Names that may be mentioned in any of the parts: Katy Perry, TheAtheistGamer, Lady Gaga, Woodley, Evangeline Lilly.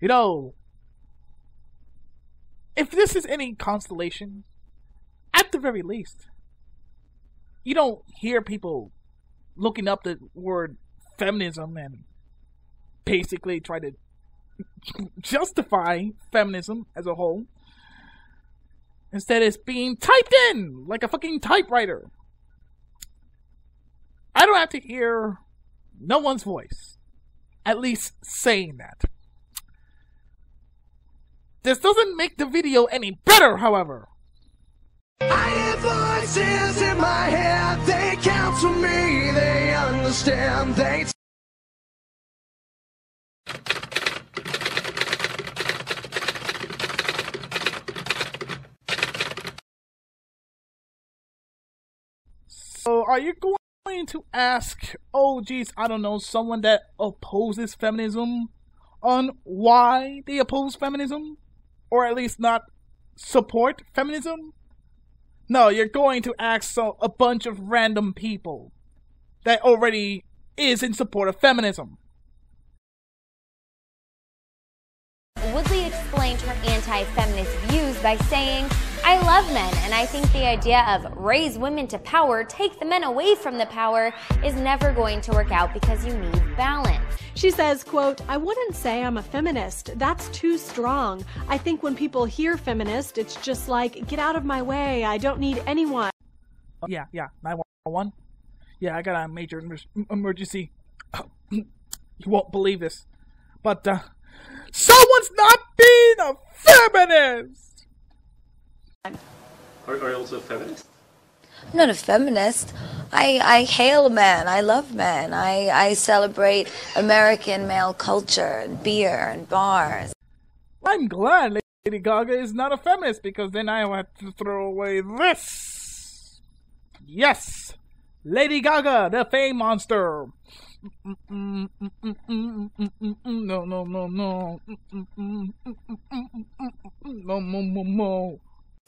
You know, if this is any consolation, at the very least, you don't hear people looking up the word feminism and basically try to justify feminism as a whole. Instead, it's being typed in like a fucking typewriter. I don't have to hear no one's voice, at least saying that. This doesn't make the video any better, however. I have voices in my head, they count to me, they understand, they... So are you going to ask, oh geez, I don't know, someone that opposes feminism on why they oppose feminism? Or at least not support feminism? No, you're going to ask a bunch of random people that already is in support of feminism. Woodley explained her anti-feminist views by saying, I love men, and I think the idea of raise women to power, take the men away from the power, is never going to work out because you need balance. She says, quote, I wouldn't say I'm a feminist. That's too strong. I think when people hear feminist, it's just like, get out of my way. I don't need anyone. Yeah, 911. Yeah, I got a major emergency. You won't believe this, but someone's not being a feminist! Are you also a feminist? I'm not a feminist. I hail men. I love men. I celebrate American male culture and beer and bars. I'm glad Lady Gaga is not a feminist, because then I have to throw away this. Yes! Lady Gaga, the fame monster. No.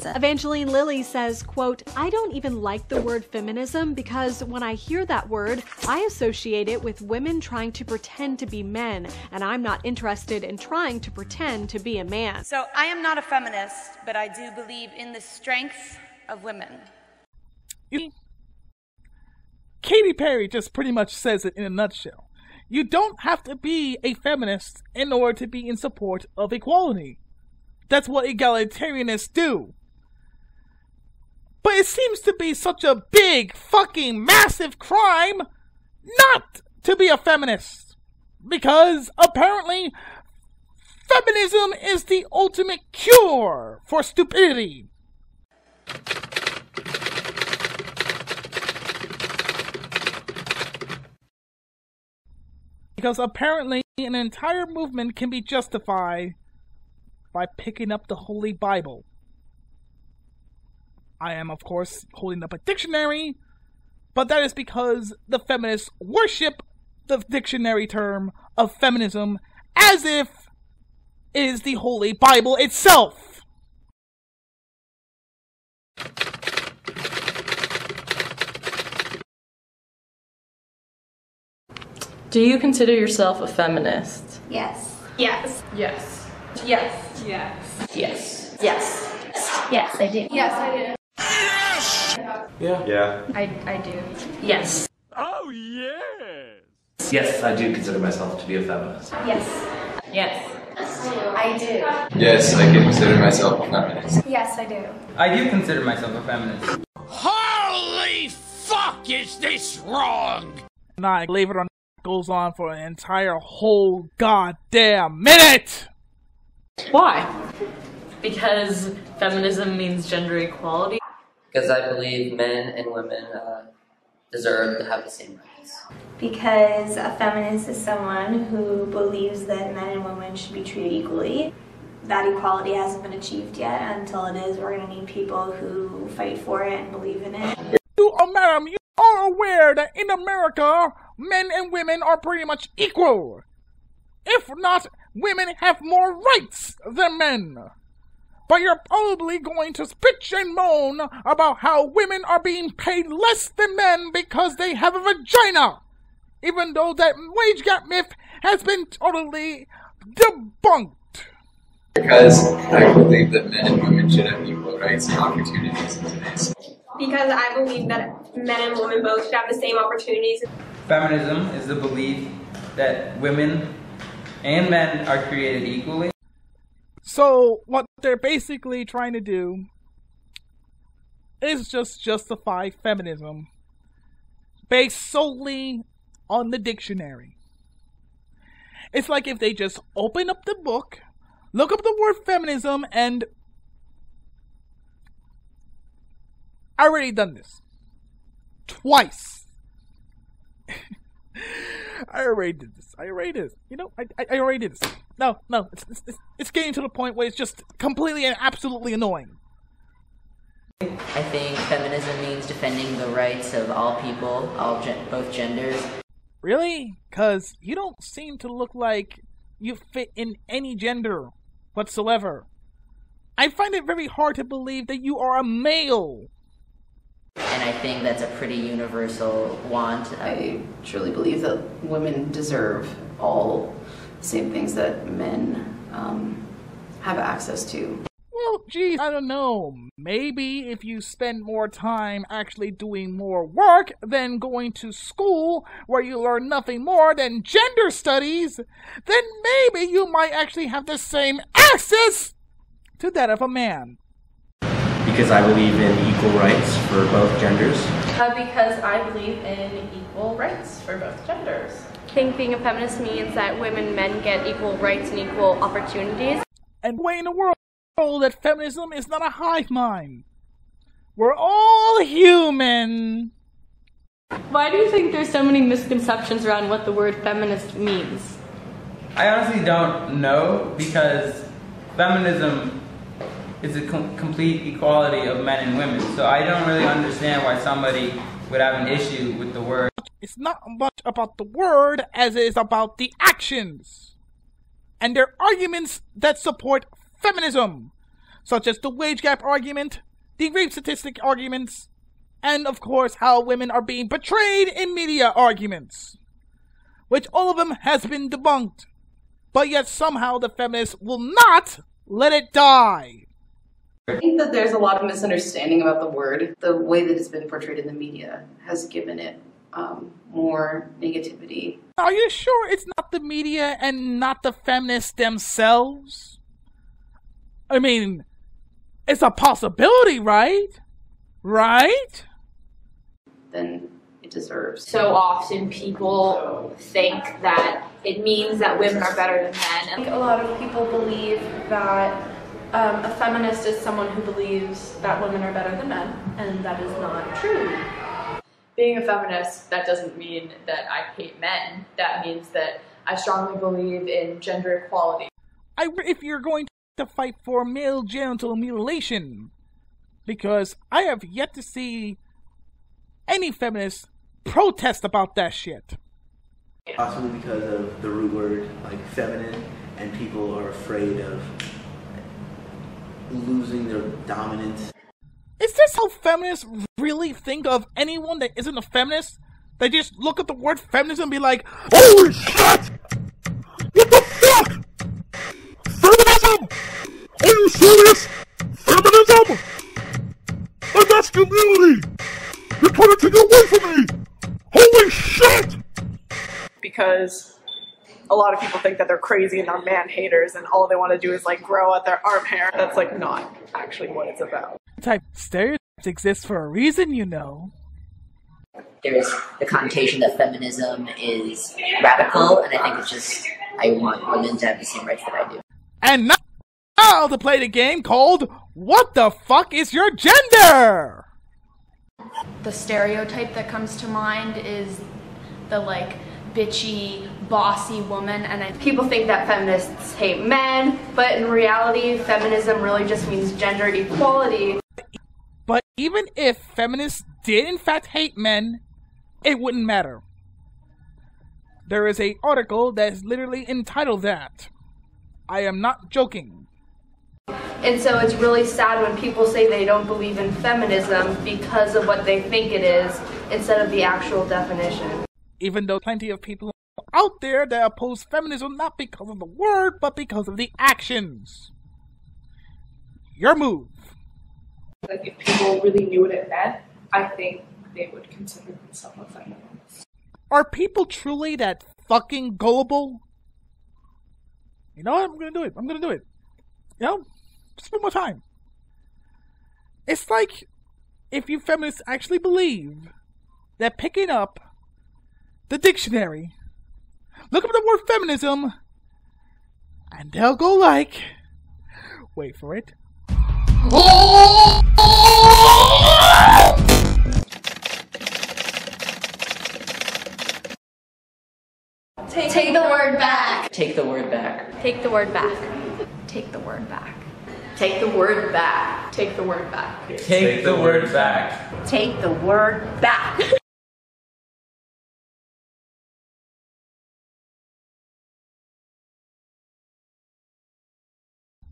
Evangeline Lilly says, quote, I don't even like the word feminism because when I hear that word, I associate it with women trying to pretend to be men, and I'm not interested in trying to pretend to be a man. So I am not a feminist, but I do believe in the strength of women. Katy Perry just pretty much says it in a nutshell. You don't have to be a feminist in order to be in support of equality. That's what egalitarianists do. But it seems to be such a big, fucking, massive crime not to be a feminist. Because apparently, feminism is the ultimate cure for stupidity. Because apparently an entire movement can be justified by picking up the Holy Bible. I am, of course, holding up a dictionary, but that is because the feminists worship the dictionary term of feminism as if it is the Holy Bible itself. Do you consider yourself a feminist? Yes. Yes. Yes. Yes. Yes. Yes. Yes. Yes, I do. Yes, I do. Yes! Yeah. Yeah. I do. Yes. Oh, yes! Yes, I do consider myself to be a feminist. Yes. Yes. I do. Yes, I do consider myself a feminist. Yes, I do. I do consider myself a feminist. Holy fuck, is this wrong? Nah, believe it or not, it goes on for an entire whole goddamn minute! Why? Because feminism means gender equality. Because I believe men and women deserve to have the same rights. Because a feminist is someone who believes that men and women should be treated equally. That equality hasn't been achieved yet. Until it is, we're going to need people who fight for it and believe in it. Oh, madam, you are aware that in America, men and women are pretty much equal. If not, women have more rights than men. But you're probably going to bitch and moan about how women are being paid less than men because they have a vagina, even though that wage gap myth has been totally debunked. Because I believe that men and women should have equal rights and opportunities in today's society. Because I believe that men and women both should have the same opportunities. Feminism is the belief that women and men are created equally. So what they're basically trying to do is just justify feminism based solely on the dictionary. It's like if they just open up the book, look up the word feminism, and I already done this twice. I already did this. You know, I already did this. No, it's getting to the point where it's just completely and absolutely annoying. I think feminism means defending the rights of all people, both genders. Really? Because you don't seem to look like you fit in any gender whatsoever. I find it very hard to believe that you are a male. And I think that's a pretty universal want. I truly believe that women deserve all the same things that men have access to. Well, geez, I don't know. Maybe if you spend more time actually doing more work than going to school where you learn nothing more than gender studies, then maybe you might actually have the same access to that of a man. Because I believe in equal rights for both genders. Because I believe in equal rights for both genders. I think being a feminist means that women and men get equal rights and equal opportunities. And way in the world that feminism is not a hive mind. We're all human. Why do you think there's so many misconceptions around what the word feminist means? I honestly don't know, because feminism is a complete equality of men and women, so I don't really understand why somebody would have an issue with the word. It's not much about the word as it is about the actions and their arguments that support feminism, such as the wage gap argument, the rape statistic arguments, and of course how women are being betrayed in media arguments, which all of them has been debunked, but yet somehow the feminists will not let it die. I think that there's a lot of misunderstanding about the word. The way that it's been portrayed in the media has given it more negativity. Are you sure it's not the media and not the feminists themselves? I mean, it's a possibility, right? Right? Then it deserves. So often people think that it means that women are better than men. I think a lot of people believe that a feminist is someone who believes that women are better than men, and that is not true. Being a feminist, that doesn't mean that I hate men. That means that I strongly believe in gender equality. If you're going to fight for male genital mutilation, because I have yet to see any feminists protest about that shit. Possibly because of the root word, like feminine, and people are afraid of losing their dominance. Is this how feminists really think of anyone that isn't a feminist? They just look at the word feminism and be like, holy shit! What the fuck? Feminism! Are you serious? Feminism! My masculinity! You're trying to take it away from me! Holy shit! Because a lot of people think that they're crazy and are man-haters and all they want to do is like grow out their arm hair. That's like not actually what it's about. Type stereotypes exist for a reason, you know. There's the connotation that feminism is radical, and I think it's just I want women to have the same rights that I do. And now to play the game called What the Fuck Is Your Gender? The stereotype that comes to mind is the like bitchy, bossy woman, and people think that feminists hate men, but in reality feminism really just means gender equality. But even if feminists did in fact hate men, it wouldn't matter. There is an article that is literally entitled that. I am not joking. And so it's really sad when people say they don't believe in feminism because of what they think it is instead of the actual definition. Even though plenty of people out there that oppose feminism not because of the word but because of the actions. your move. Like, if people really knew what it meant, I think they would consider themselves feminists. Are people truly that fucking gullible? You know what? I'm gonna do it. I'm gonna do it. You know? Just one more time. It's like if you feminists actually believe that picking up the dictionary, look up the word feminism, and they'll go like, wait for it. Take the word back. Take the word back. Take the word back. Take the word back. Take the word back. Take the word back. Take the word back. Take the word back.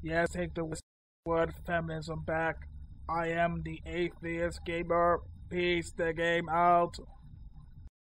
Yes, take the word feminism back. I am the atheist gamer. Peace the game out.